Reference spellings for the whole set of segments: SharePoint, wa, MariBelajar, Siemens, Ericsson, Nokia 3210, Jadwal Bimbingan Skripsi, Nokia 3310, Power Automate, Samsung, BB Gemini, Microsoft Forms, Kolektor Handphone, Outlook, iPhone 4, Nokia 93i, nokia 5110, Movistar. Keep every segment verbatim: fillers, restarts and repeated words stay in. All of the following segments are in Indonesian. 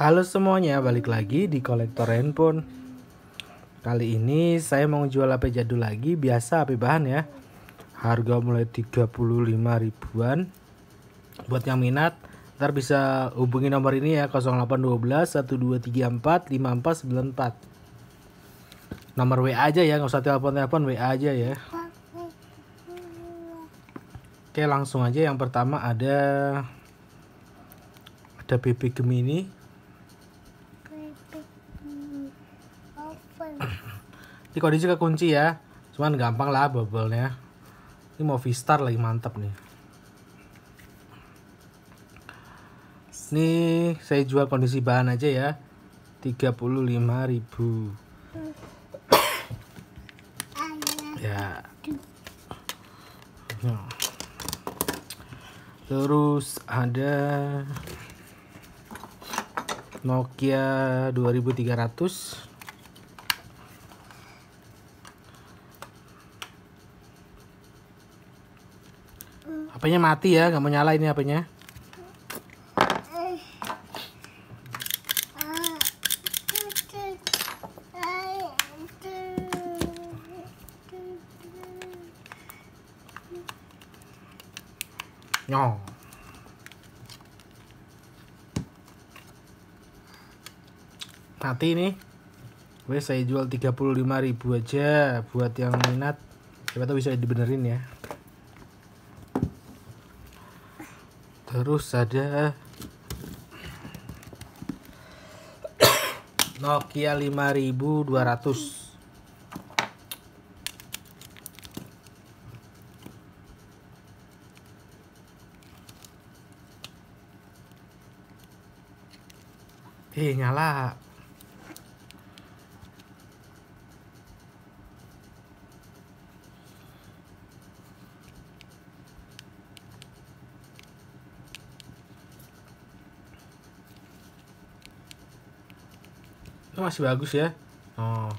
Halo semuanya, balik lagi di kolektor handphone. Kali ini saya mau jual H P jadul lagi, biasa H P bahan ya. Harga mulai tiga puluh lima ribuan. Buat yang minat, ntar bisa hubungi nomor ini ya, nol delapan satu dua satu dua tiga empat lima empat sembilan empat. Nomor W A aja ya, nggak usah telepon-telepon, W A aja ya. Oke, langsung aja. Yang pertama ada ada B B Gemini. Ini kondisi kekunci ya, cuman gampang lah bubble-nya. Ini Movistar lagi mantap nih. Ini saya jual kondisi bahan aja ya, tiga puluh lima ribu. Ya. Terus ada Nokia dua ribu tiga ratus. H P-nya mati ya, nggak mau nyala ini H P-nya. Nyong. Mati nih. Wes, saya jual tiga puluh lima ribu aja buat yang minat. Siapa tahu bisa dibenerin ya. Terus ada Nokia lima ribu dua ratus. Eh, nyala. Masih bagus ya. Oh.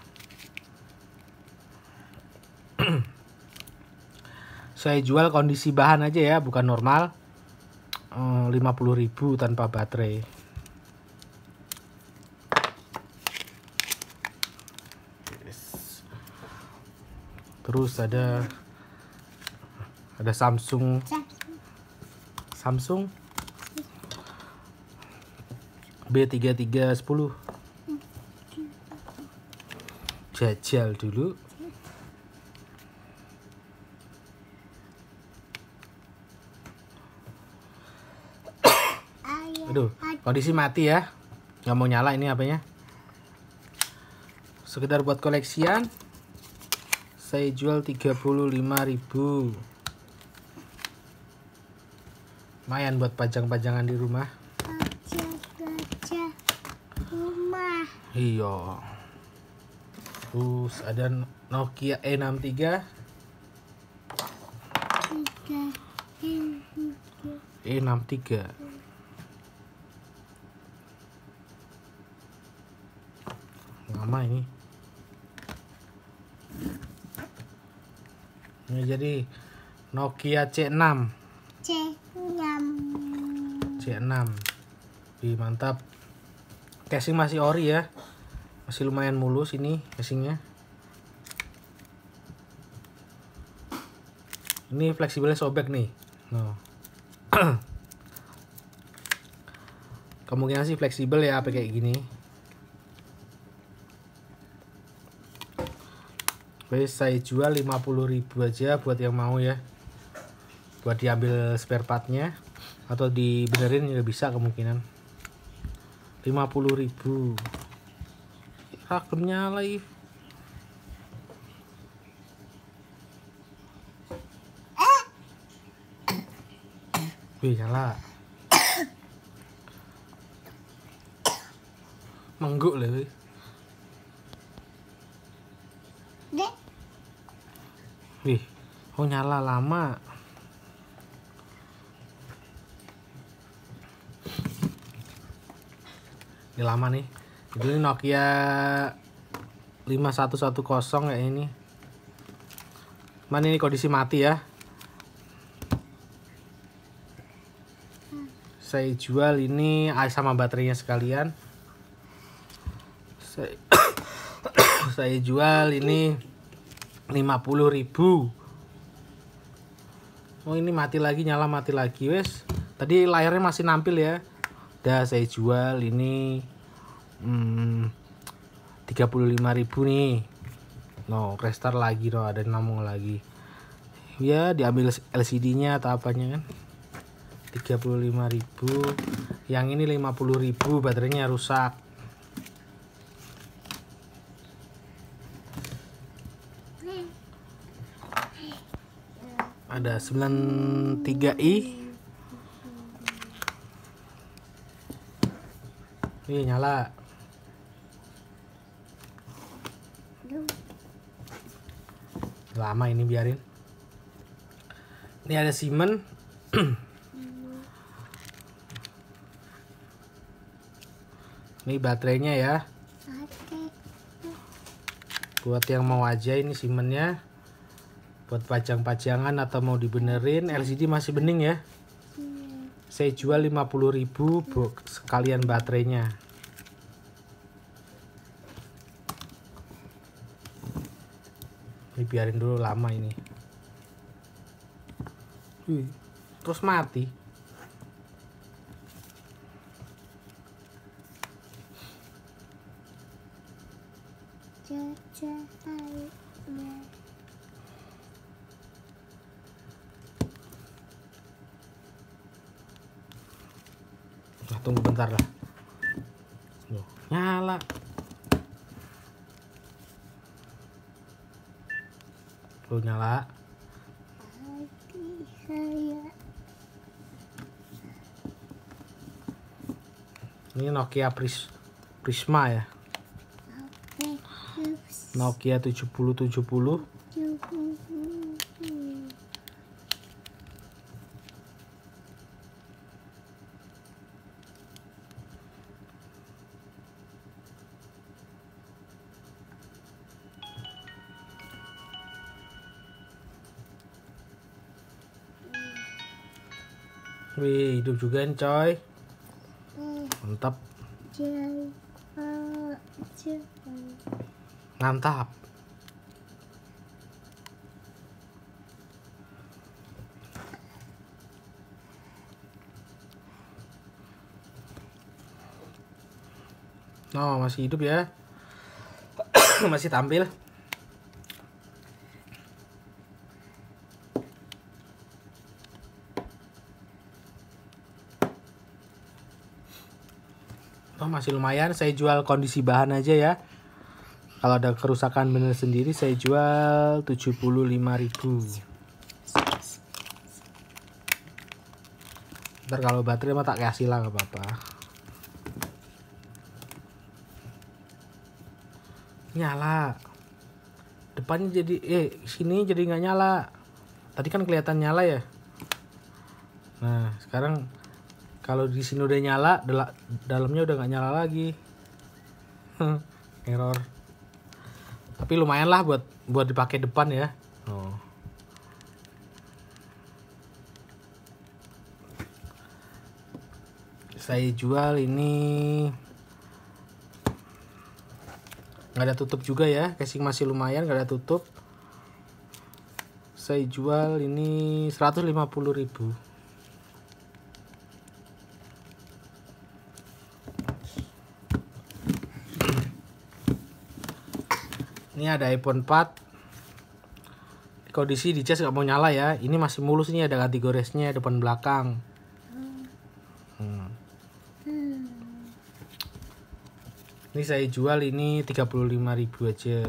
Saya jual kondisi bahan aja ya, bukan normal. lima puluh ribu tanpa baterai. Yes. Terus ada ada Samsung. Samsung B tiga tiga satu nol. Jajal dulu. Aduh, kondisi mati ya, nggak mau nyala ini H P-nya. Sekedar buat koleksian. Saya jual tiga puluh lima ribu. Lumayan buat pajang-pajangan di rumah. Pajang-pajang rumah. Iya. Terus ada Nokia E enam tiga. E enam tiga. Lama ini. Ini jadi Nokia C enam. C enam. C enam. Ih, mantap. Casing masih ori ya. Masih lumayan mulus ini casingnya. Ini fleksibelnya sobek nih. No. Kemungkinan sih fleksibel ya H P kayak gini. Oke, saya jual lima puluh ribu aja buat yang mau ya. Buat diambil spare partnya atau dibenerin juga bisa kemungkinan. lima puluh ribu. Akhirnya live. Wih, nyala. Mengguk lah, wih. Wih, oh nyala lama. Ini lama nih. Ini Nokia lima satu satu nol kayak ini. Mana ini kondisi mati ya. Saya jual ini sama baterainya sekalian. saya, saya jual ini lima puluh ribu. Oh ini mati lagi, nyala mati lagi wes. Tadi layarnya masih nampil ya. Udah saya jual ini hmm, tiga puluh lima ribu nih. No, restart lagi no, ada namung lagi. Ya diambil L C D-nya atau apanya kan. tiga puluh lima ribu. Yang ini lima puluh ribu, baterainya rusak. Ada sembilan tiga i. Ini nyala. Lama ini biarin. Ini ada Siemens. Ini baterainya ya. Buat yang mau aja ini Siemens-nya. Buat pajang-pajangan atau mau dibenerin. L C D masih bening ya. Saya jual lima puluh ribu sekalian baterainya. Ini biarin dulu, lama ini. Terus mati. Nah, tunggu bentar lah. Loh, nyala. Loh, nyala. Ini Nokia Pris Prisma ya. Nokia tujuh nol tujuh nol. Wih, hidup juga nih coy. Mantap. Mantap. No, masih hidup ya. Masih tampil. Oh, masih lumayan. Saya jual kondisi bahan aja ya. Kalau ada kerusakan bener sendiri saya jual tujuh puluh lima ribu. Ntar kalau baterai mah tak kasih lah, gak apa-apa. Nyala. Depannya jadi eh sini jadi nggak nyala. Tadi kan kelihatan nyala ya. Nah, sekarang kalau di sini udah nyala, dal dalamnya udah nggak nyala lagi. Error. Tapi lumayan lah buat buat dipakai depan ya. Oh. Saya jual ini. Nggak ada tutup juga ya. Casing masih lumayan, nggak ada tutup. Saya jual ini seratus lima puluh ribu. Ini ada iPhone empat. Kondisi di cas nggak mau nyala ya. Ini masih mulus nih, ada ganti goresnya depan belakang. Hmm. Ini saya jual ini tiga puluh lima ribu aja.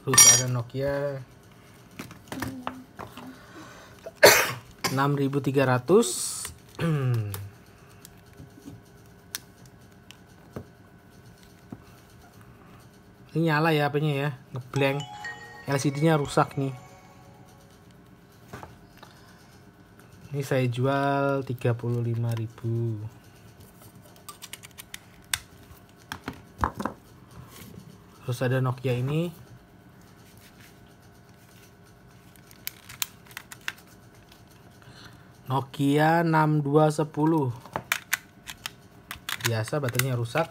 Terus ada Nokia enam tiga nol nol. Ini nyala ya apanya ya, ngeblank. L C D-nya rusak nih. Ini saya jual tiga puluh lima ribu. Terus ada Nokia ini. Nokia enam dua satu nol. Biasa baterainya rusak.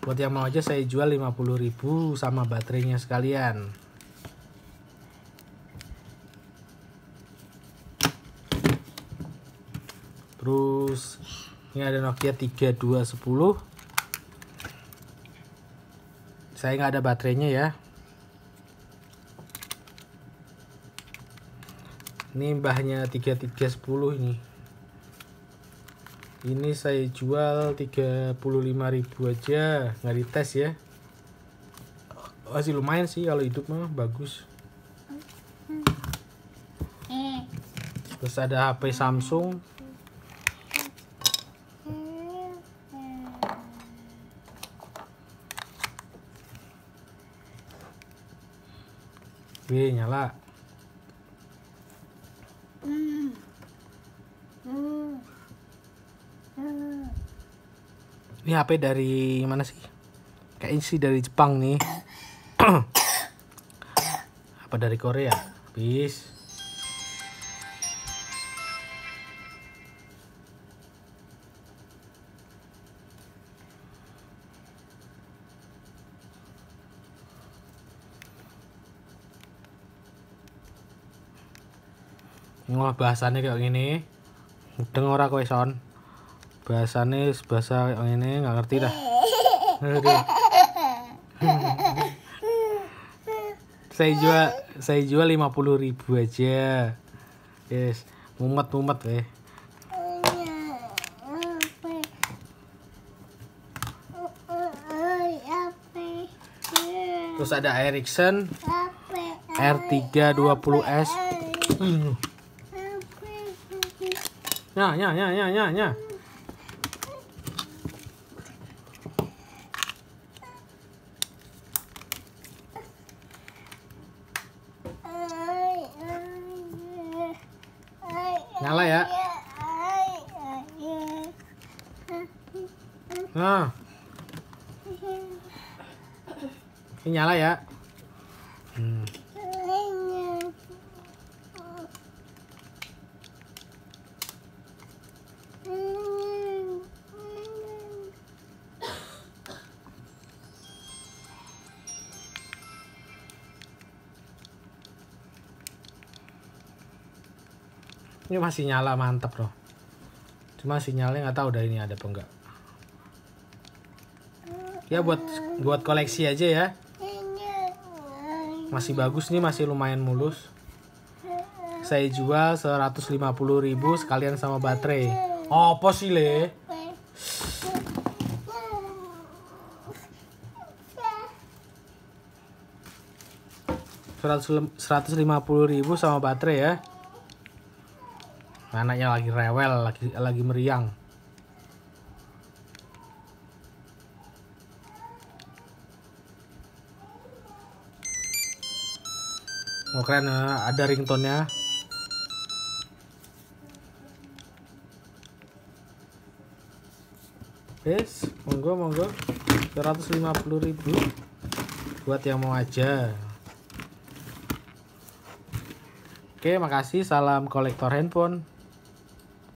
Buat yang mau aja saya jual lima puluh ribu sama baterainya sekalian. Terus ini ada Nokia tiga dua satu nol. Saya nggak ada baterainya ya. Ini bahannya tiga tiga satu nol ini. Ini saya jual tiga puluh lima ribu aja, nggak dites ya. Masih lumayan sih kalau hidup mah bagus. Terus ada H P Samsung. Wih, nyala. Mm. Mm. Mm. Ini H P dari mana sih? Kayaknya sih dari Jepang nih. Apa dari Korea? Habis. Wah, bahasannya kayak gini. Mudeng ora kowe, Son? Bahasannya bahasa kayak gini, nggak ngerti dah. Saya jual, saya jual lima puluh ribu aja. Yes, mumet-mumet weh. Terus ada Ericsson R tiga dua nol S. Ya, ya, ya, ya, ya, ya. Nyala ya. Nah. Ini nyala ya. Hmm. Ini masih nyala, mantap loh. Cuma sinyalnya nggak tahu udah ini ada apa enggak. Ya buat buat koleksi aja ya. Masih bagus nih, masih lumayan mulus. Saya jual seratus lima puluh ribu sekalian sama baterai. Oh, apa sih, Le? seratus lima puluh ribu sama baterai ya. Anaknya lagi rewel, lagi lagi meriang. Oh, keren ya, ada ringtone-nya. Yes, monggo monggo. seratus lima puluh ribu buat yang mau aja. Oke, makasih. Salam kolektor handphone.